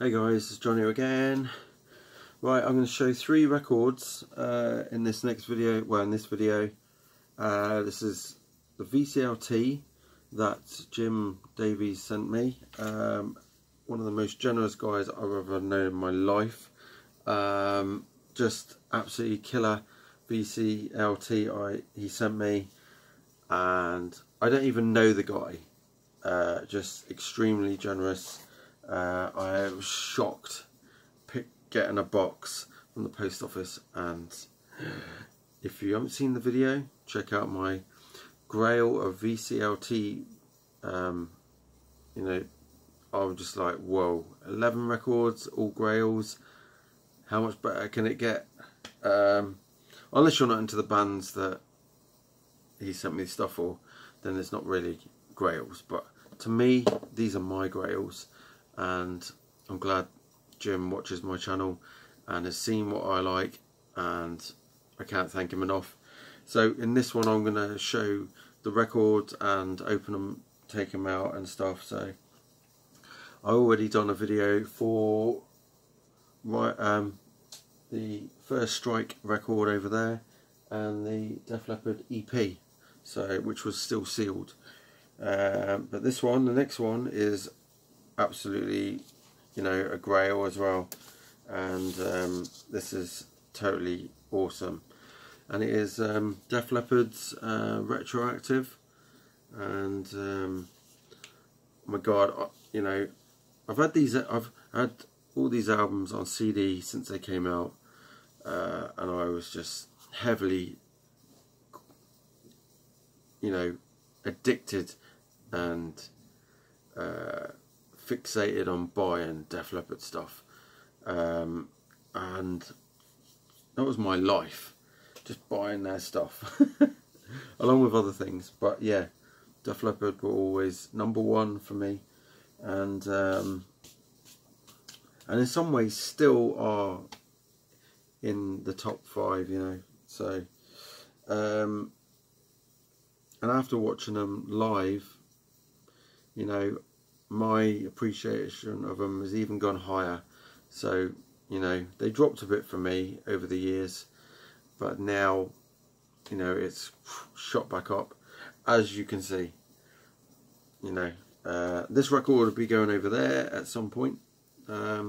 Hey guys, it's John here again. Right, I'm going to show three records in this next video. Well, in this video, this is the VCLT that Jim Davies sent me. One of the most generous guys I've ever known in my life. Just absolutely killer VCLT he sent me, and I don't even know the guy. Just extremely generous. I was shocked getting a box from the post office, and if you haven't seen the video, check out my grail of VCLT. You know, I was just like, whoa, 11 records, all grails, how much better can it get? Unless you're not into the bands that he sent me stuff for, then it's not really grails, but to me, these are my grails. And I'm glad Jim watches my channel and has seen what I like, and I can't thank him enough. So in this one, I'm going to show the records and open them, take them out and stuff. So I already done a video for the First Strike record over there and the Def Leppard EP, so which was still sealed. But this one, the next one, is absolutely, you know, a grail as well, and this is totally awesome, and it is Def Leppard's Retroactive. And oh my god, you know, I've had all these albums on CD since they came out, and I was just heavily, you know, addicted and fixated on buying Def Leppard stuff, and that was my life, just buying their stuff along with other things. But yeah, Def Leppard were always number one for me, and in some ways still are in the top five, you know. So and after watching them live, you know, my appreciation of them has even gone higher. So, you know, they dropped a bit for me over the years, but now, you know, it's shot back up, as you can see, you know. This record will be going over there at some point, but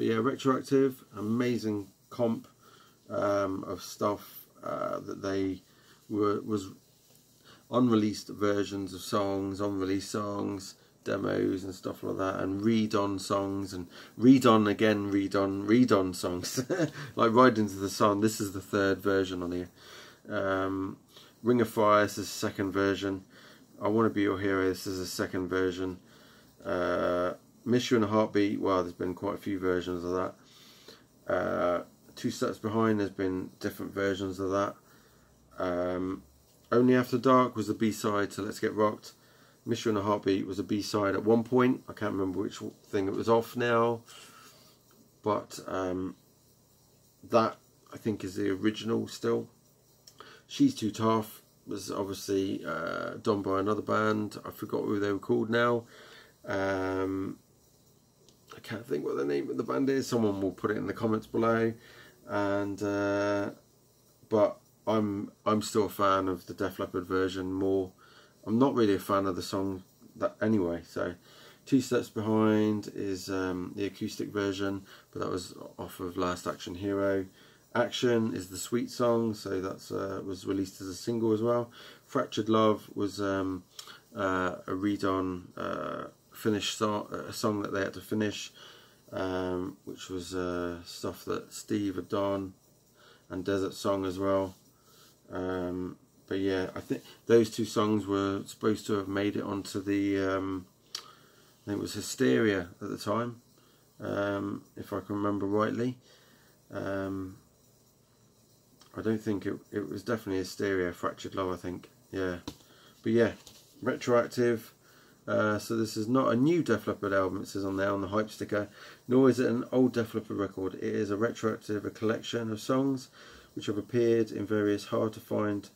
yeah, Retroactive, amazing comp of stuff that they was unreleased versions of songs, unreleased songs, demos and stuff like that, and redone songs, and redone again, redone songs like Ride Into the Sun. This is the third version on here. Ring of Fire, this is the second version. I Want to Be Your Hero, this is the second version. Miss You in a Heartbeat, well, there's been quite a few versions of that. Two Steps Behind, there's been different versions of that. Only After Dark was the B-side to Let's Get Rocked. Miss You in a Heartbeat was a B-side at one point. I can't remember which thing it was off now, but that I think is the original still. She's Too Tough was obviously done by another band. I forgot who they were called now. I can't think what the name of the band is. Someone will put it in the comments below. And but I'm still a fan of the Def Leppard version more. I'm not really a fan of the song that anyway. So Two Steps Behind is the acoustic version, but that was off of Last Action Hero. Action is the Sweet song, so that's was released as a single as well. Fractured Love was a redone finished song, a song that they had to finish, which was stuff that Steve had done, and Desert Song as well. But yeah, I think those two songs were supposed to have made it onto the, I think it was Hysteria at the time, if I can remember rightly. I don't think it was definitely Hysteria, Fractured Love, I think. Yeah, but yeah, Retroactive. So this is not a new Def Leppard album, it says on there on the hype sticker, nor is it an old Def Leppard record. It is a retroactive, a collection of songs which have appeared in various hard to find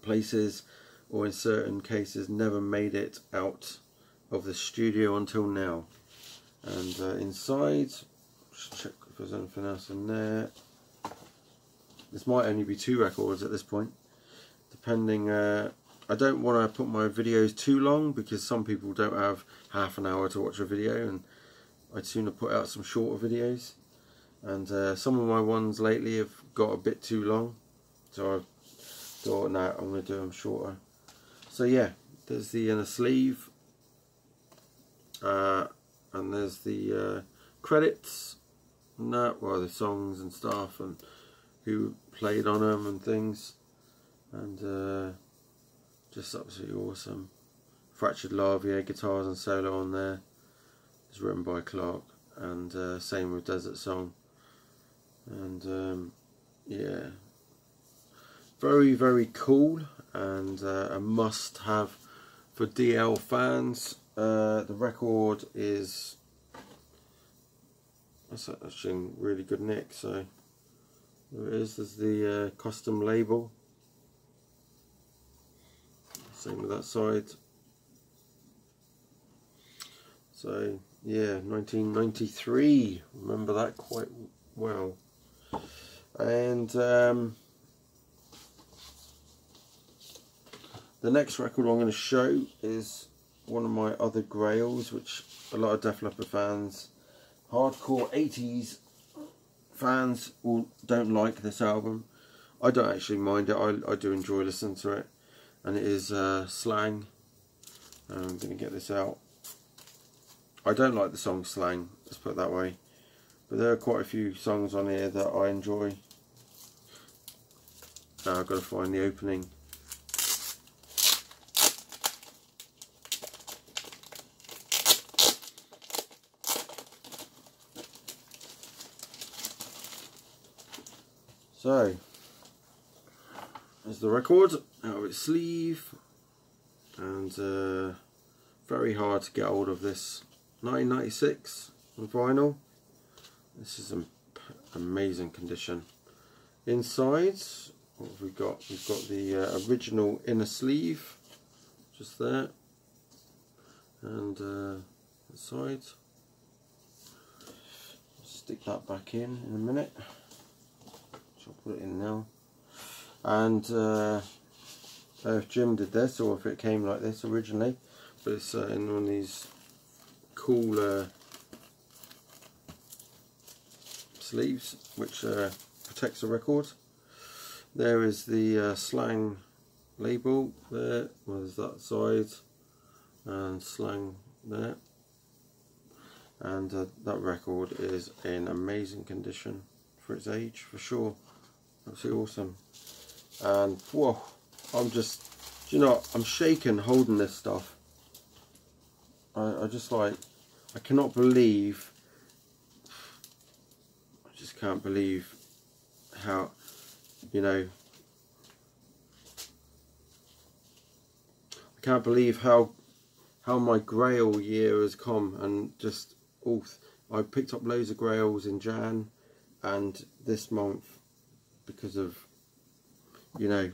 places, or in certain cases never made it out of the studio until now. And inside, just check if there's anything else in there. This might only be two records at this point, depending. I don't want to put my videos too long because some people don't have half an hour to watch a video, and I'd sooner put out some shorter videos. And some of my ones lately have got a bit too long, so I thought, no, I'm going to do them shorter. So yeah, there's the inner sleeve, and there's the credits, and that, well, the songs and stuff, and who played on them and things, and just absolutely awesome. Fractured Love, yeah, guitars and solo on there. It's written by Clark, and same with Desert Song. And yeah, very, very cool, and a must have for DL fans. The record is, that's actually in really good nick, so there it is. There's the custom label, same with that side. So yeah, 1993, remember that quite well. And the next record I'm going to show is one of my other grails, which a lot of Def Leppard fans, hardcore 80s fans, will don't like this album. I don't actually mind it, I do enjoy listening to it. And it is Slang. I'm going to get this out. I don't like the song Slang, let's put it that way, but there are quite a few songs on here that I enjoy. Now I've got to find the opening. So, there's the record out of its sleeve, and very hard to get hold of this. 1996 on vinyl. This is an amazing condition. Inside, what have we got? We've got the original inner sleeve, just there, and inside. Stick that back in a minute. I'll put it in now. And if Jim did this, or if it came like this originally, but it's in one of these cool sleeves which protects the record. There is the Slang label there. Well, there's that side, and Slang there, and that record is in amazing condition for its age, for sure. Absolutely awesome. And whoa, I'm just, you know, I'm shaking holding this stuff. I just, like, I cannot believe, I just can't believe how, you know, I can't believe how my grail year has come. And just all, I picked up loads of grails in Jan and this month, because of, you know,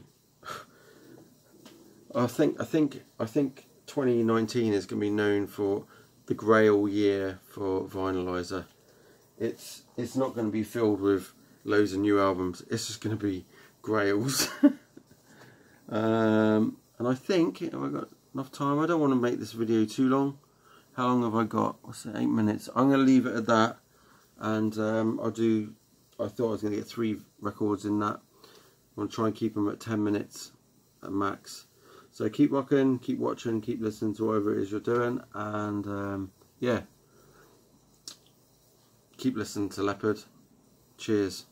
I think 2019 is going to be known for the grail year for Vinylizer. It's not going to be filled with loads of new albums. It's just going to be grails. And I think, have I got enough time? I don't want to make this video too long. How long have I got? What's it, 8 minutes? I'm going to leave it at that. And I thought I was going to get 3 records in that. I'm going to try and keep them at 10 minutes at max. So keep rocking, keep watching, keep listening to whatever it is you're doing, and yeah, keep listening to Leppard. Cheers.